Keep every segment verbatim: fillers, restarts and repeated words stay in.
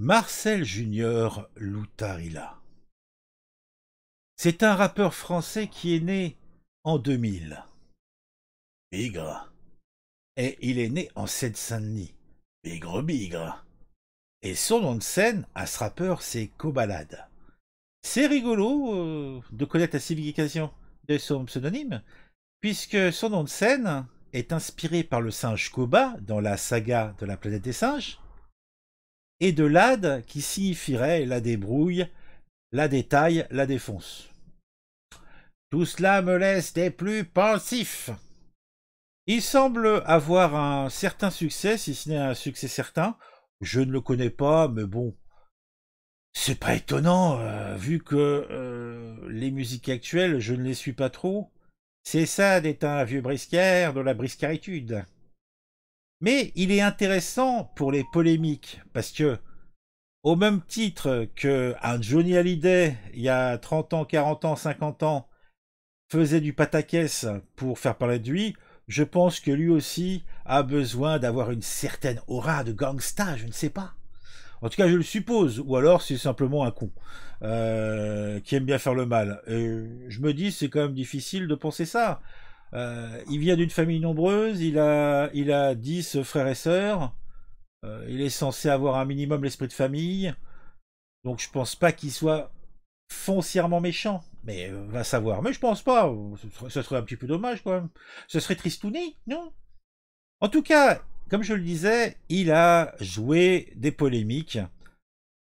Marcel Junior Loutarilla. C'est un rappeur français qui est né en deux mille. Bigre. Et il est né en Seine-Saint-Denis. Bigre, bigre. Et son nom de scène à ce rappeur, c'est Koba LaD. C'est rigolo euh, de connaître la signification de son pseudonyme, puisque son nom de scène est inspiré par le singe Koba dans la saga de la planète des singes, et de LaD qui signifierait la débrouille, la détaille, la défonce. Tout cela me laisse des plus pensifs. Il semble avoir un certain succès, si ce n'est un succès certain. Je ne le connais pas, mais bon, c'est pas étonnant, euh, vu que euh, les musiques actuelles, je ne les suis pas trop. C'est ça d'être un vieux briscard de la briscaritude. Mais il est intéressant pour les polémiques, parce que, au même titre qu'un Johnny Hallyday, il y a trente ans, quarante ans, cinquante ans, faisait du pataquès pour faire parler de lui, je pense que lui aussi a besoin d'avoir une certaine aura de gangsta, je ne sais pas. En tout cas, je le suppose, ou alors c'est simplement un con euh, qui aime bien faire le mal. Et je me dis, c'est quand même difficile de penser ça. Euh, il vient d'une famille nombreuse, il a, il a dix frères et sœurs, euh, il est censé avoir un minimum l'esprit de famille, donc je pense pas qu'il soit foncièrement méchant, mais euh, va savoir. Mais je pense pas, ce serait, ce serait un petit peu dommage quand même, ce serait tristouné, non? En tout cas, comme je le disais, il a joué des polémiques,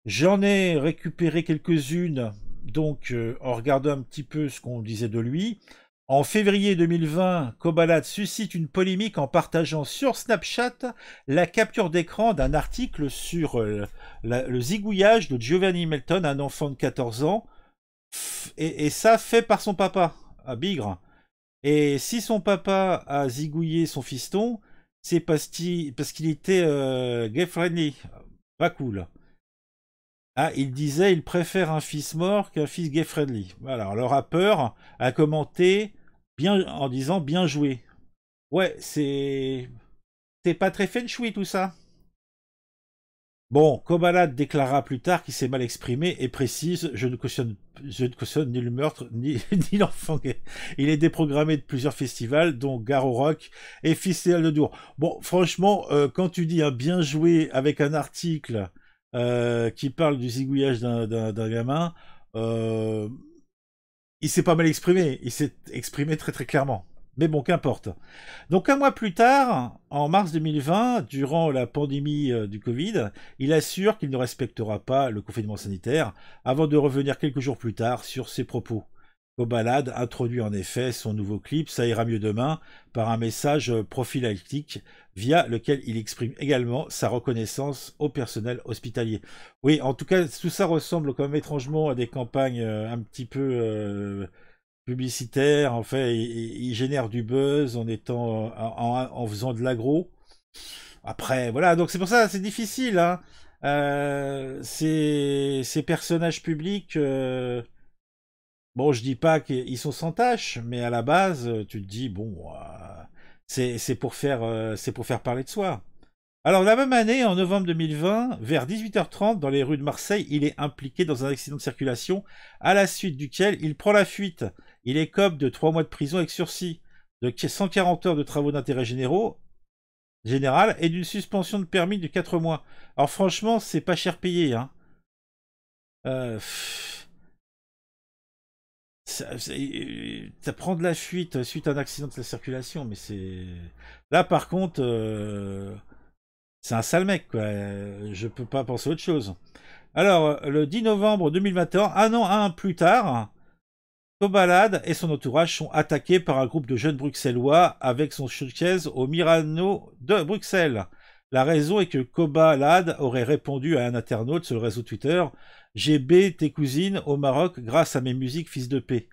j'en ai récupéré quelques-unes, donc euh, en regardant un petit peu ce qu'on disait de lui. En février deux mille vingt, Koba LaD suscite une polémique en partageant sur Snapchat la capture d'écran d'un article sur le, la, le zigouillage de Giovanni Melton, un enfant de quatorze ans, et, et ça fait par son papa, à Bigre. Et si son papa a zigouillé son fiston, c'est parce qu'il était euh, gay-friendly, pas cool. Ah, il disait, il préfère un fils mort qu'un fils gay-friendly. Alors, le rappeur a commenté bien, en disant « bien joué ». Ouais, c'est... c'est pas très feng shui tout ça. Bon, Koba LaD déclara plus tard qu'il s'est mal exprimé et précise « je ne cautionne, je ne cautionne ni le meurtre, ni, ni l'enfant gay. Il est déprogrammé de plusieurs festivals, dont Garo Rock et Festival de Dour. » Bon, franchement, euh, quand tu dis un « bien joué » avec un article... Euh, qui parle du zigouillage d'un gamin, euh, il s'est pas mal exprimé, il s'est exprimé très très clairement. Mais bon, qu'importe. Donc un mois plus tard, en mars deux mille vingt, durant la pandémie euh, du Covid, il assure qu'il ne respectera pas le confinement sanitaire, avant de revenir quelques jours plus tard sur ses propos. Koba LaD introduit en effet son nouveau clip « Ça ira mieux demain » par un message prophylactique, via lequel il exprime également sa reconnaissance au personnel hospitalier. Oui, en tout cas, tout ça ressemble quand même étrangement à des campagnes euh, un petit peu euh, publicitaires. En fait, il, il génère du buzz en, étant, en, en, en faisant de l'agro. Après, voilà, donc c'est pour ça, c'est difficile. Hein. Euh, ces, ces personnages publics, euh, bon, je dis pas qu'ils sont sans tâche, mais à la base, tu te dis, bon... Euh, C'est pour, euh, pour faire parler de soi. Alors, la même année, en novembre deux mille vingt, vers dix-huit heures trente, dans les rues de Marseille, il est impliqué dans un accident de circulation, à la suite duquel il prend la fuite. Il écope de trois mois de prison avec sursis, de cent quarante heures de travaux d'intérêt général et d'une suspension de permis de quatre mois. Alors, franchement, c'est pas cher payé. Hein. Euh, pff... Ça, ça, ça prend de la fuite suite à un accident de la circulation, mais c'est... Là, par contre, euh, c'est un sale mec, quoi. Je peux pas penser à autre chose. Alors, le dix novembre deux mille vingt et un, un an un plus tard, Koba LaD et son entourage sont attaqués par un groupe de jeunes bruxellois avec son showcase au Mirano de Bruxelles. La raison est que Koba LaD aurait répondu à un internaute sur le réseau Twitter « J'ai B tes cousines au Maroc grâce à mes musiques fils de paix ».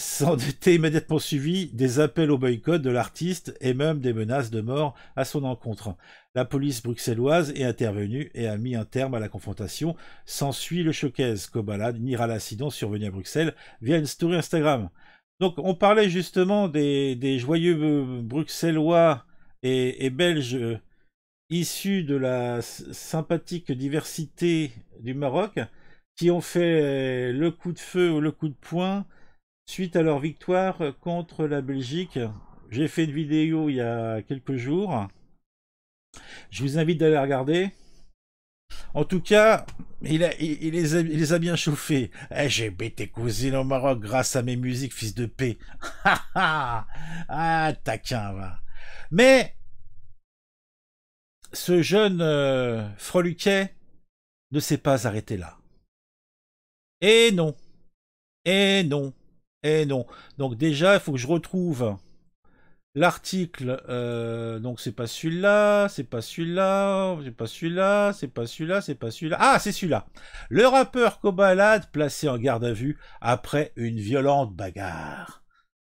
S'en était immédiatement suivi des appels au boycott de l'artiste et même des menaces de mort à son encontre. La police bruxelloise est intervenue et a mis un terme à la confrontation. S'ensuit le showcase. Koba LaD niera l'incident survenu à Bruxelles via une story Instagram. Donc on parlait justement des, des joyeux bruxellois et, et belges issus de la sympathique diversité du Maroc, qui ont fait le coup de feu ou le coup de poing suite à leur victoire contre la Belgique. J'ai fait une vidéo il y a quelques jours. Je vous invite d'aller regarder. En tout cas, il, a, il, il, les, a, il les a bien chauffés. Hey, j'ai bêté cousine au Maroc grâce à mes musiques, fils de paix. Ah, taquin, va. Mais ce jeune euh, Freluquet ne s'est pas arrêté là. Et non. Et non. Et non. Donc déjà, il faut que je retrouve l'article, euh, donc c'est pas celui-là, c'est pas celui-là, c'est pas celui-là, c'est pas celui-là, c'est pas celui-là. Ah, c'est celui-là. Le rappeur Koba LaD placé en garde à vue après une violente bagarre.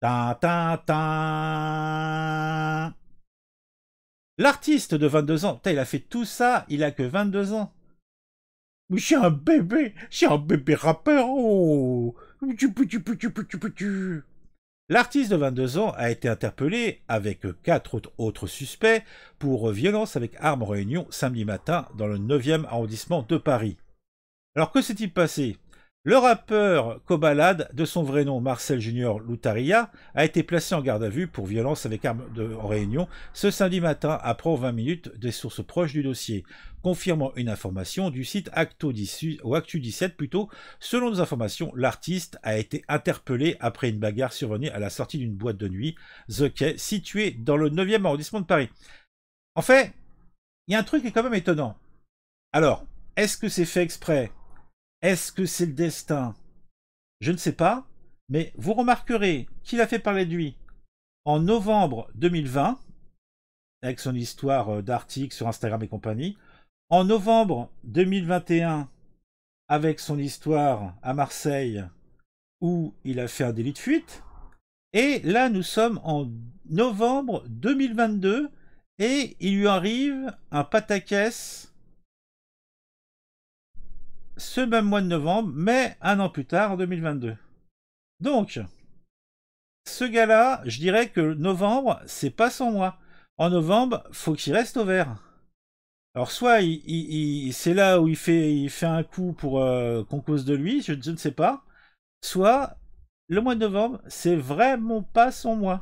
Tintintin. L'artiste de vingt-deux ans, putain, il a fait tout ça, il a que vingt-deux ans. Mais je suis un bébé, je suis un bébé rappeur. Oh. L'artiste de vingt-deux ans a été interpellé avec quatre autres suspects pour violence avec armes en réunion samedi matin dans le neuvième arrondissement de Paris. Alors que s'est-il passé? Le rappeur Koba LaD, de son vrai nom Marcel Junior Loutarilla, a été placé en garde à vue pour violence avec armes en réunion ce samedi matin après vingt minutes des sources proches du dossier, confirmant une information du site Actu dix-sept plutôt. Selon nos informations, l'artiste a été interpellé après une bagarre survenue à la sortie d'une boîte de nuit, The Quay, située dans le neuvième arrondissement de Paris. En fait, il y a un truc qui est quand même étonnant. Alors, est-ce que c'est fait exprès? Est-ce que c'est le destin? Je ne sais pas, mais vous remarquerez qu'il a fait parler de lui en novembre deux mille vingt, avec son histoire d'articles sur Instagram et compagnie, en novembre deux mille vingt et un, avec son histoire à Marseille, où il a fait un délit de fuite, et là nous sommes en novembre deux mille vingt-deux, et il lui arrive un pataquès ce même mois de novembre, mais un an plus tard, en deux mille vingt-deux. Donc, ce gars-là, je dirais que novembre, c'est pas son mois. En novembre, faut qu'il reste au vert. Alors, soit il, il, il, c'est là où il fait, il fait un coup pour euh, qu'on cause de lui, je, je ne sais pas. Soit, le mois de novembre, c'est vraiment pas son mois.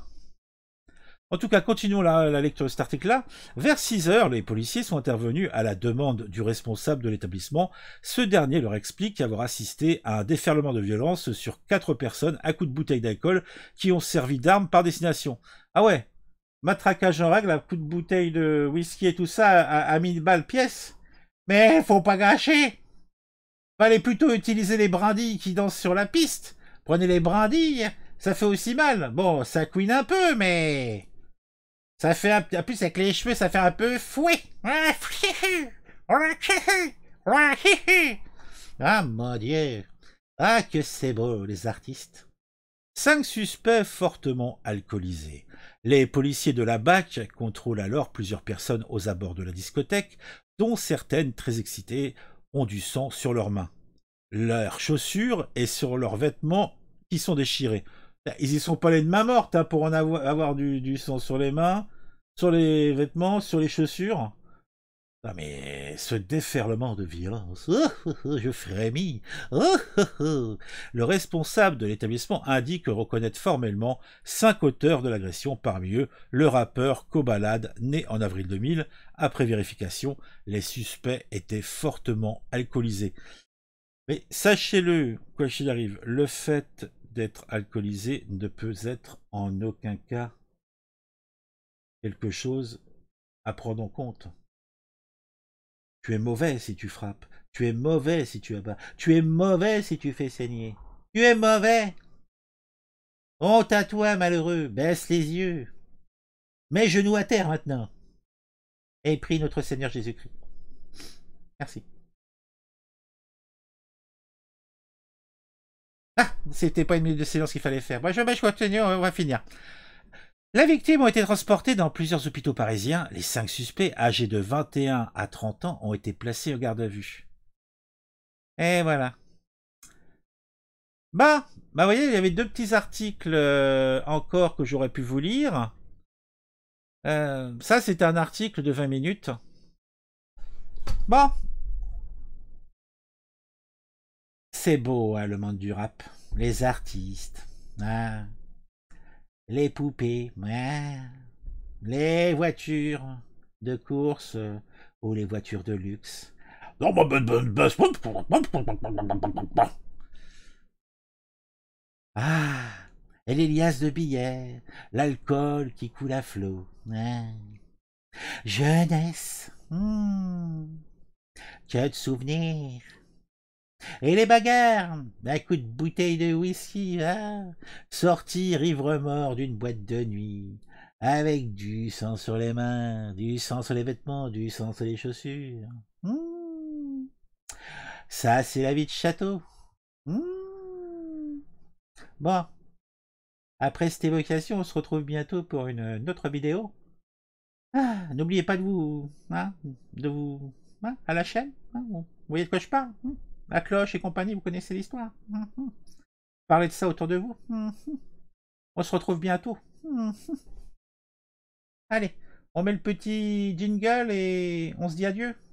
En tout cas, continuons la, la lecture de cet article-là. Vers six heures, les policiers sont intervenus à la demande du responsable de l'établissement. Ce dernier leur explique avoir assisté à un déferlement de violence sur quatre personnes à coups de bouteilles d'alcool qui ont servi d'armes par destination. Ah ouais, matraquage en règle à coups de bouteilles de whisky et tout ça à, à mille balles pièce. Mais faut pas gâcher. Fallait plutôt utiliser les brindilles qui dansent sur la piste. Prenez les brindilles, ça fait aussi mal. Bon, ça couine un peu, mais... Ça fait un... En plus, avec les cheveux, ça fait un peu fouet. Ah, mon Dieu. Ah, que c'est beau, les artistes. Cinq suspects fortement alcoolisés. Les policiers de la B A C contrôlent alors plusieurs personnes aux abords de la discothèque, dont certaines très excitées ont du sang sur leurs mains, leurs chaussures et sur leurs vêtements qui sont déchirés. Ils y sont pas allés de main morte hein, pour en avoir, avoir du, du sang sur les mains, sur les vêtements, sur les chaussures. Non mais ce déferlement de violence, oh, oh, je frémis. Oh, oh, oh. Le responsable de l'établissement indique reconnaître formellement cinq auteurs de l'agression, parmi eux le rappeur Koba LaD, né en avril deux mille. Après vérification, les suspects étaient fortement alcoolisés. Mais sachez-le, quoi qu'il arrive, le fait d'être alcoolisé ne peut être en aucun cas quelque chose à prendre en compte. Tu es mauvais si tu frappes, tu es mauvais si tu abats, tu es mauvais si tu fais saigner, tu es mauvais. Honte à toi malheureux, baisse les yeux, mets genoux à terre maintenant, et prie notre Seigneur Jésus-Christ. Merci. Ah, c'était pas une minute de silence qu'il fallait faire. Bon, je vais continuer, on va finir. La victime ont été transportée dans plusieurs hôpitaux parisiens. Les cinq suspects, âgés de vingt et un à trente ans, ont été placés en garde à vue. Et voilà. Bah, bah, vous voyez, il y avait deux petits articles euh, encore que j'aurais pu vous lire. Euh, ça, c'était un article de vingt minutes. Bon. C'est beau, hein, le monde du rap. Les artistes. Hein. Les poupées. Hein. Les voitures de course euh, ou les voitures de luxe. Ah, et les liasses de billets, l'alcool qui coule à flot. Hein. Jeunesse, hmm. Que de souvenirs. Et les bagarres, un coup de bouteille de whisky, hein. Sortir ivre-mort d'une boîte de nuit. Avec du sang sur les mains, du sang sur les vêtements, du sang sur les chaussures. Mmh. Ça, c'est la vie de château. Mmh. Bon. Après cette évocation, on se retrouve bientôt pour une, une autre vidéo. Ah, n'oubliez pas de vous... Hein, de vous... Hein, à la chaîne. Hein, vous voyez de quoi je parle. Hein, la cloche et compagnie, vous connaissez l'histoire. Mmh. Parlez de ça autour de vous. Mmh. On se retrouve bientôt. Mmh. Allez, on met le petit jingle et on se dit adieu.